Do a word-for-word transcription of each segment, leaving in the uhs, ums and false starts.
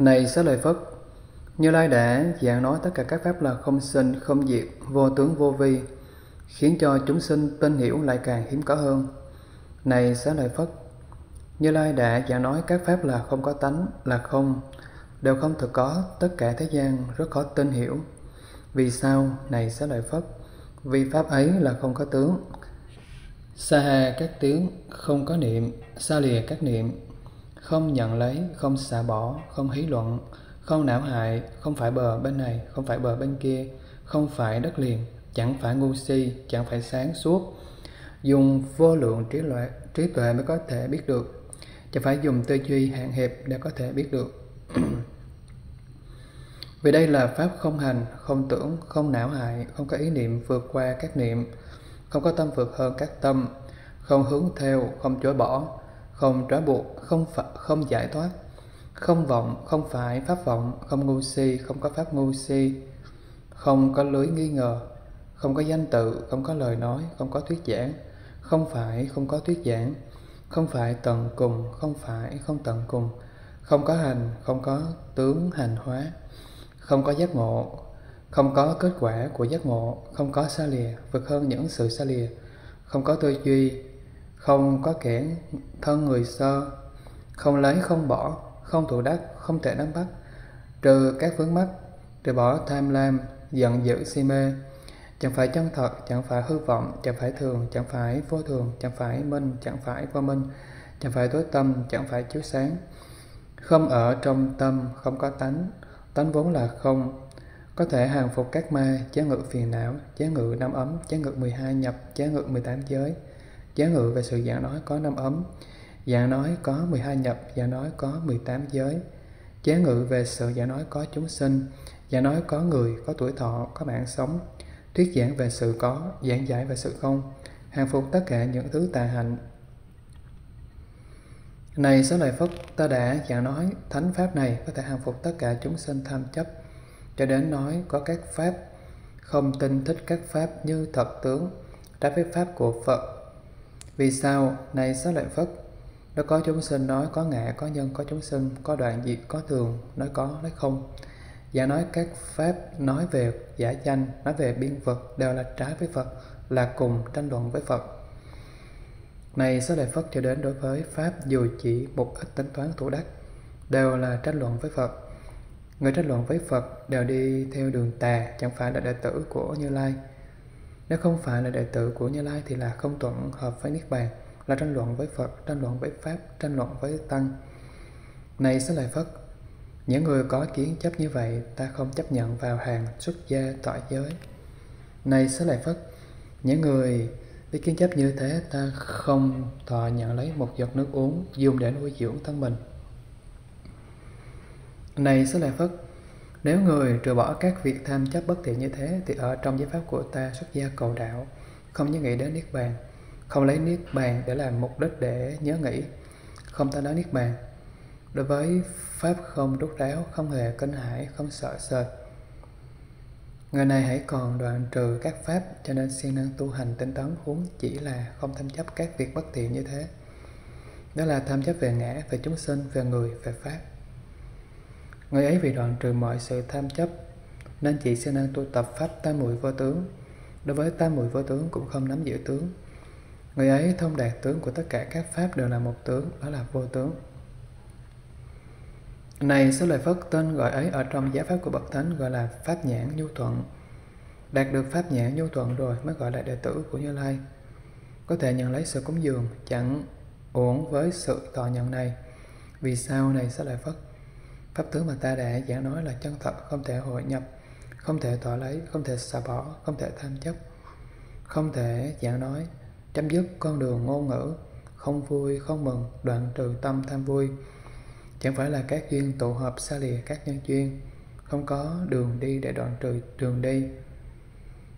Này Xá Lợi Phất, Như Lai đã giảng nói tất cả các pháp là không sinh, không diệt, vô tướng vô vi, khiến cho chúng sinh tin hiểu lại càng hiếm có hơn. Này Xá Lợi Phất, Như Lai đã giảng nói các pháp là không có tánh, là không, đều không thực có, tất cả thế gian rất khó tin hiểu. Vì sao? Này Xá Lợi Phất, vì pháp ấy là không có tướng. Xa hà các tướng, không có niệm, xa lìa các niệm, không nhận lấy, không xả bỏ, không hí luận, không não hại, không phải bờ bên này, không phải bờ bên kia, không phải đất liền, chẳng phải ngu si, chẳng phải sáng suốt. Dùng vô lượng trí tuệ, trí tuệ mới có thể biết được, chẳng phải dùng tư duy hạn hẹp để có thể biết được. Vì đây là pháp không hành, không tưởng, không não hại, không có ý niệm vượt qua các niệm, không có tâm vượt hơn các tâm, không hướng theo, không chối bỏ, không trói buộc, không phải, không giải thoát, không vọng, không phải pháp vọng, không ngu si, không có pháp ngu si, không có lưới nghi ngờ, không có danh tự, không có lời nói, không có thuyết giảng, không phải, không có thuyết giảng, không phải tận cùng, không phải, không tận cùng, không có hành, không có tướng hành hóa, không có giác ngộ, không có kết quả của giác ngộ, không có xa lìa, vượt hơn những sự xa lìa, không có tư duy, không có kẻn thân người sơ, không lấy, không bỏ, không thủ đắc, không thể nắm bắt, trừ các vướng mắc, trừ bỏ tham lam, giận dữ, si mê, chẳng phải chân thật, chẳng phải hư vọng, chẳng phải thường, chẳng phải vô thường, chẳng phải minh, chẳng phải vô minh, chẳng phải tối tâm, chẳng phải chiếu sáng, không ở trong tâm, không có tánh, tánh vốn là không, có thể hàng phục các ma, chế ngự phiền não, chế ngự năm ấm, chế ngự mười hai nhập, chế ngự mười tám giới, chế ngự về sự giảng nói có năm ấm, giảng nói có mười hai nhập, giảng nói có mười tám giới, chế ngự về sự giảng nói có chúng sinh, giảng nói có người, có tuổi thọ, có mạng sống, thuyết giảng về sự có, giảng giải về sự không, hàng phục tất cả những thứ tà hạnh. Này Xá Lợi Phất, ta đã giảng nói thánh pháp này có thể hàng phục tất cả chúng sinh tham chấp, cho đến nói có các pháp không tin thích các pháp như thật tướng, trái với pháp của Phật. Vì sao? Này Xá Lợi Phất, nó có chúng sinh nói có ngã, có nhân, có chúng sinh, có đoạn diệt, có thường, nói có, nói không. Giả nói các pháp nói về giả danh, nói về biên vật đều là trái với Phật, là cùng tranh luận với Phật. Này Xá Lợi Phất, cho đến đối với pháp dù chỉ một ít tính toán thủ đắc đều là tranh luận với Phật. Người tranh luận với Phật đều đi theo đường tà, chẳng phải là đệ tử của Như Lai. Nếu không phải là đệ tử của Như Lai thì là không thuận hợp với Niết Bàn, là tranh luận với Phật, tranh luận với Pháp, tranh luận với Tăng. Này Xá Lợi Phất, những người có kiến chấp như vậy ta không chấp nhận vào hàng xuất gia tọa giới. Này Xá Lợi Phất, những người với kiến chấp như thế ta không thọ nhận lấy một giọt nước uống dùng để nuôi dưỡng thân mình. Này Xá Lợi Phất, nếu người trừ bỏ các việc tham chấp bất thiện như thế thì ở trong giới pháp của ta xuất gia cầu đạo, không nhớ nghĩ đến Niết Bàn, không lấy Niết Bàn để làm mục đích để nhớ nghĩ, không ta nói Niết Bàn. Đối với pháp không rút ráo, không hề kinh hãi, không sợ sệt. Người này hãy còn đoạn trừ các pháp, cho nên siêng năng tu hành tinh tấn, huống chỉ là không tham chấp các việc bất thiện như thế. Đó là tham chấp về ngã, về chúng sinh, về người, về pháp. Người ấy vì đoạn trừ mọi sự tham chấp nên chỉ siêng năng tu tập pháp tam muội vô tướng. Đối với tam muội vô tướng cũng không nắm giữ tướng. Người ấy thông đạt tướng của tất cả các pháp đều là một tướng, đó là vô tướng. Này Xá Lợi Phất, tên gọi ấy ở trong giáo pháp của bậc thánh gọi là pháp nhãn nhu thuận. Đạt được pháp nhãn nhu thuận rồi mới gọi là đệ tử của Như Lai. Có thể nhận lấy sự cúng dường chẳng uổng với sự thọ nhận này. Vì sao? Này Xá Lợi Phất, pháp tướng mà ta đã giảng nói là chân thật, không thể hội nhập, không thể thọ lấy, không thể xả bỏ, không thể tham chấp, không thể giảng nói, chấm dứt con đường ngôn ngữ, không vui, không mừng, đoạn trừ tâm tham vui, chẳng phải là các duyên tụ hợp xa lìa các nhân duyên, không có đường đi để đoạn trừ đường đi,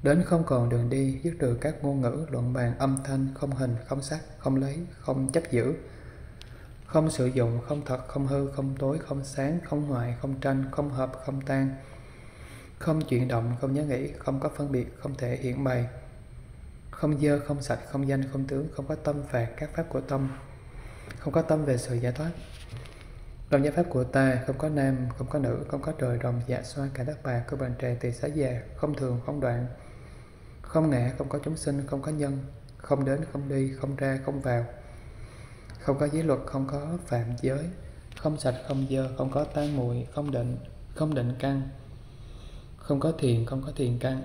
đến không còn đường đi, dứt trừ các ngôn ngữ, luận bàn, âm thanh, không hình, không sắc, không lấy, không chấp giữ, không sử dụng, không thật, không hư, không tối, không sáng, không hoại, không tranh, không hợp, không tan, không chuyển động, không nhớ nghĩ, không có phân biệt, không thể hiện bày, không dơ, không sạch, không danh, không tướng, không có tâm phạt các pháp của tâm, không có tâm về sự giải thoát. Trong giáo pháp của ta không có nam, không có nữ, không có trời rồng, dạ xoa, cả đất bà, cơ bàn trề, tỳ xá già, không thường, không đoạn, không ngã, không có chúng sinh, không có nhân, không đến, không đi, không ra, không vào, không có giới luật, không có phạm giới, không sạch, không dơ, không có tan muội, không định, không định căn, không có thiền, không có thiền căn,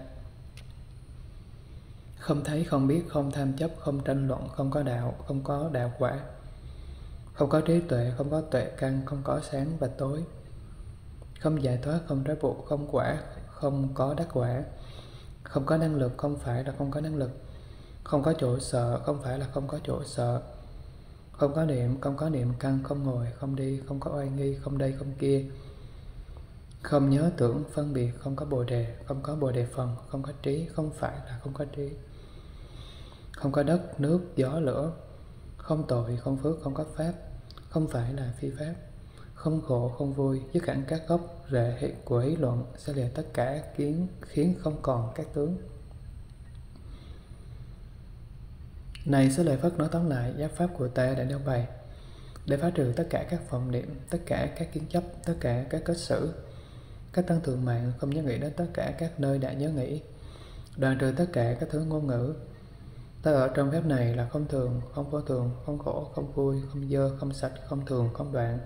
không thấy, không biết, không tham chấp, không tranh luận, không có đạo, không có đạo quả, không có trí tuệ, không có tuệ căn, không có sáng và tối, không giải thoát, không trói buộc, không quả, không có đắc quả, không có năng lực, không phải là không có năng lực, không có chỗ sợ, không phải là không có chỗ sợ, không có niệm, không có niệm căn, không ngồi, không đi, không có oai nghi, không đây, không kia, không nhớ tưởng, phân biệt, không có bồ đề, không có bồ đề phần, không có trí, không phải là không có trí, không có đất, nước, gió, lửa, không tội, không phước, không có pháp, không phải là phi pháp, không khổ, không vui, dứt hẳn các gốc rễ của ý luận, sẽ lìa tất cả kiến, khiến không còn các tướng. Này số lời Phật nói tóm lại, giáo pháp của ta đã nêu bày để phá trừ tất cả các vọng niệm, tất cả các kiến chấp, tất cả các kết xử, các tăng thượng mạng, không nhớ nghĩ đến tất cả các nơi đã nhớ nghĩ, đoạn trừ tất cả các thứ ngôn ngữ. Ta ở trong phép này là không thường, không vô thường, không khổ, không vui, không dơ, không sạch, không thường, không đoạn,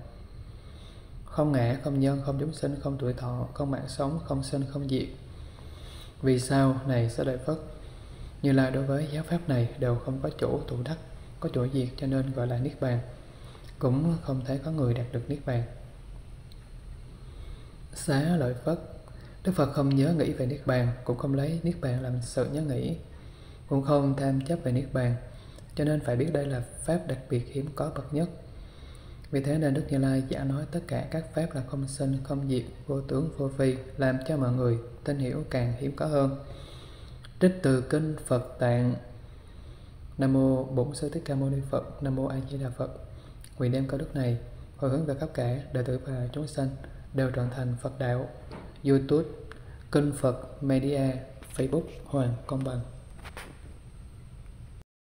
không ngã, không nhân, không chúng sinh, không tuổi thọ, không mạng sống, không sinh, không diệt. Vì sao? Này sẽ đại Phật, Như Lai đối với giáo pháp này đều không có chỗ tụ đắc, có chỗ diệt, cho nên gọi là Niết Bàn. Cũng không thể có người đạt được Niết Bàn. Xá lợi Phất, Đức Phật không nhớ nghĩ về Niết Bàn, cũng không lấy Niết Bàn làm sự nhớ nghĩ, cũng không tham chấp về Niết Bàn, cho nên phải biết đây là pháp đặc biệt hiếm có bậc nhất. Vì thế nên Đức Như Lai giả nói tất cả các pháp là không sinh, không diệt, vô tướng, vô phi, làm cho mọi người tin hiểu càng hiếm có hơn. Trích từ Kinh Phật Tạng. Nam Mô Bổn Sư Thích Ca Mâu Ni Phật. Nam Mô A Di Đà Phật. Nguyện đem câu đức này hồi hướng về khắp cả đệ tử và chúng sanh đều trở thành Phật đạo. YouTube Kinh Phật Media, Facebook Hoàng Công Bằng.